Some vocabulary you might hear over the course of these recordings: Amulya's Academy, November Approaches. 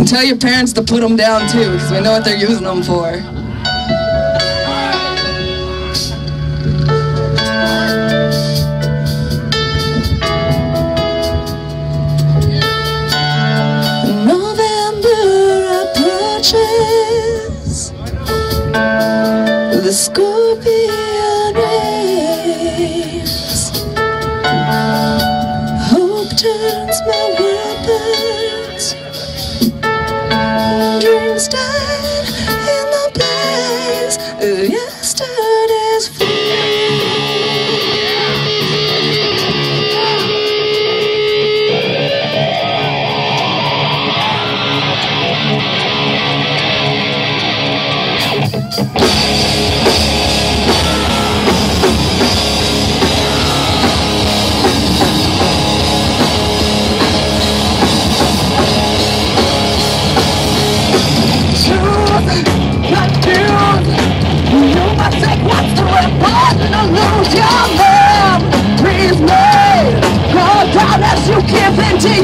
And tell your parents to put them down too, because we know what they're using them for. The scorpion rays, hope turns my whirlpools, dreams died in the blaze of yesterday's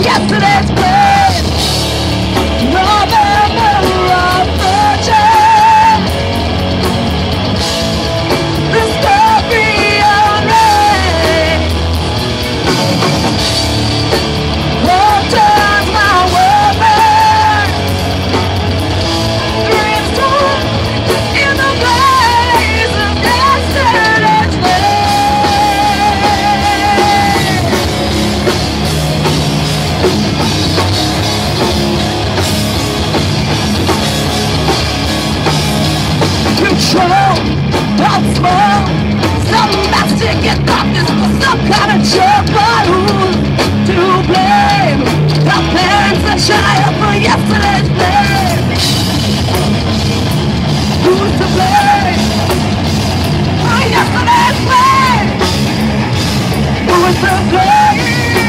yesterday's pain. November approaches, the scorpion rays, hope turns my whirlpools, dreams died in the blaze of yesterday's pain. Control, don't smile. Some mastic in darkness for some kind of joke. But who's to blame? The parents that child for yesterday's pain. Who's to blame? For yesterday's pain. Who's to blame?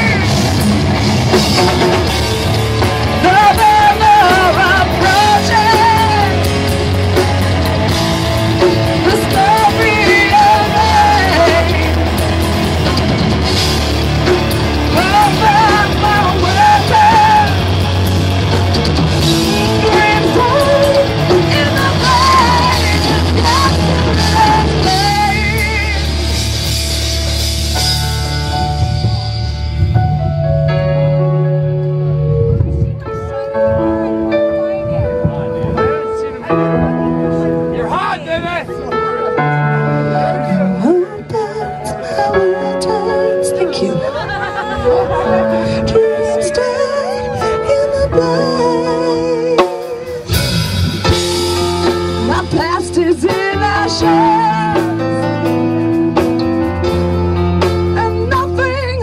And nothing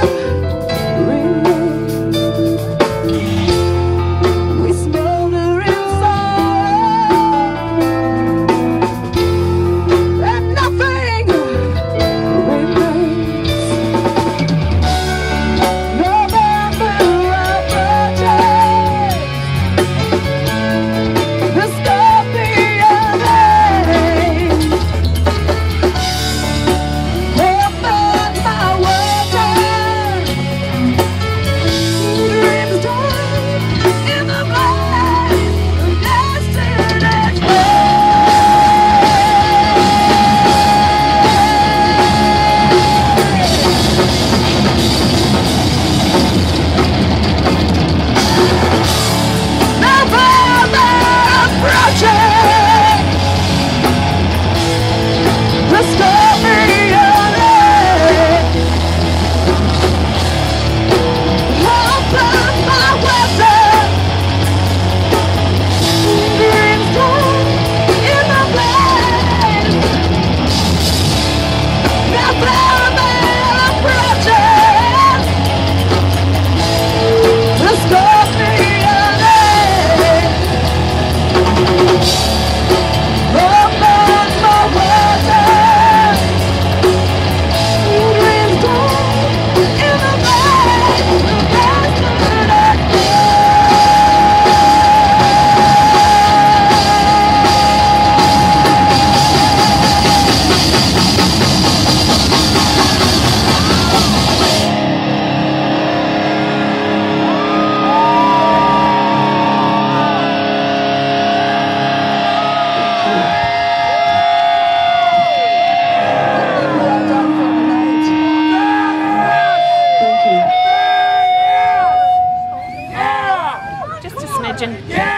remains. We smolder inside, and nothing remains. November approaches. question? Yeah!